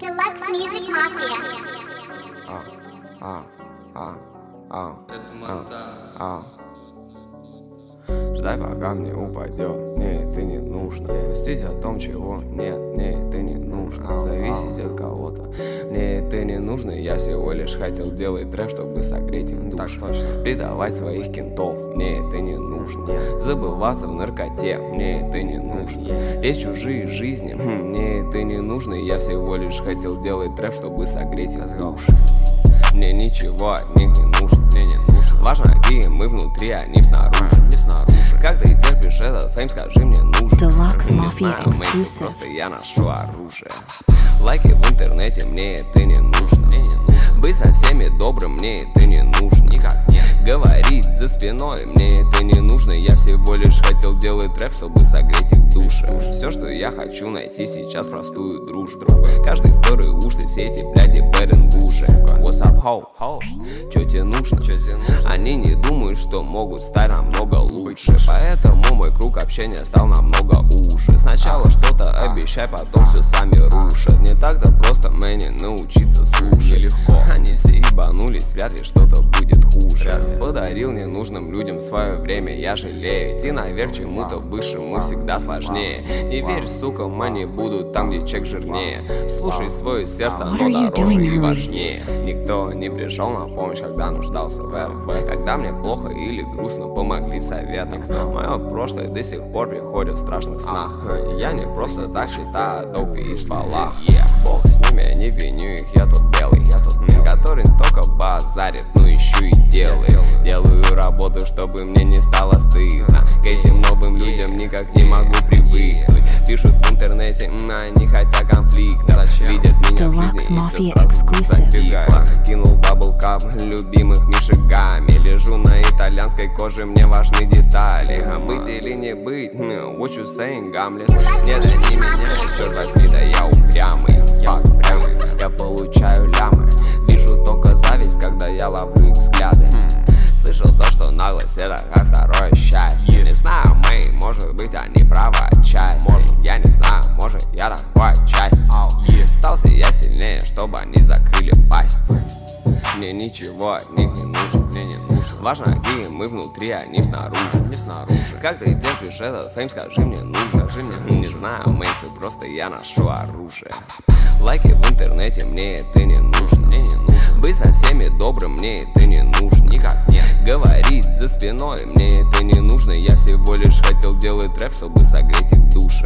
Deluxe Music Mafia. Ждай, пока мне упадет. Не, ты не нужно. Грустить о том, чего нет. Не, ты не нужно. Зависеть от кого-то. Мне ты не нужно. Я всего лишь хотел делать трэп, чтобы согреть им душу. Предавать своих кентов. Мне ты не нужно. Забываться в наркоте. Мне ты не нужно. Лезть чужие жизни. Мне ты не нужно. Я всего лишь хотел делать трэп, чтобы согреть их душу. Мне ничего от них не нужно. Мне не нужно. Важно, какие мы внутри, а не снаружи. Как ты терпишь этот фейм, скажи мне нужен. Deluxe Mafia Exclusive. Просто я ношу оружие. Лайки в интернете, мне это не нужно. Быть со всеми добрым, мне это не нужно. Никак нет. Говорить за спиной, мне это не нужно. Я всего лишь хотел делать трэп, чтобы согреть их души. Все, что я хочу, найти сейчас простую дружбу. Каждый второй уж ты сети, бляди, перен буши. What's up, ho? Че тебе нужно? Они не думают, что могут стать намного лучше. Поэтому мой круг общения стал намного уже. Сначала что-то обещай, потом все сами рушат. Не так-то просто мне научиться слушать. Они все ебанулись, вряд ли что-то будет хуже. Подарил ненужным людям свое время, я жалею. Идти наверх чему-то высшему всегда сложнее. Не верь, сука, они будут там, где чек жирнее. Слушай свое сердце, оно дороже и важнее. Никто не пришел на помощь, когда нуждался в этом. Когда мне плохо или грустно, помогли советом. Мое прошлое до сих пор приходит в страшных снах. Я не просто так считаю о допе и стволах. Бог с ними, я не виню их, я тут белый. Который только базарит, но еще и делает. Делаю работу, чтобы мне не стало стыдно. К этим новым людям никак не могу привыкнуть. Пишут в интернете, не хотя конфликта. Видят меня в жизни и все сразу зафигают. Кинул баблкап любимых мишигами. Лежу на итальянской коже, мне важны детали. А быть или не быть, what you saying, Гамлет? Нет, они меня, черт возьми, да я упрямый. Я получаю лямы. Вижу только зависть, когда я ловлю их взгляды. Слышал то, что наглость — это как второе счастье. Не знаю, мы, может быть, они правы отчасти. Я не знаю, может, я такой отчасти. Стался я сильнее, чтобы они закрыли пасть. Мне ничего от них не нужно. Важно, какие мы внутри, а не снаружи. Как ты терпишь этот фейм, скажи мне нужно. Не знаю, Мейси, просто я ношу оружие. Лайки в интернете, мне это не нужно. Быть со всеми добрым, мне это не нужно. Никак нет. Говорить за спиной, мне это не нужно. Я всего лишь хотел делать трэп, чтобы согреть их души.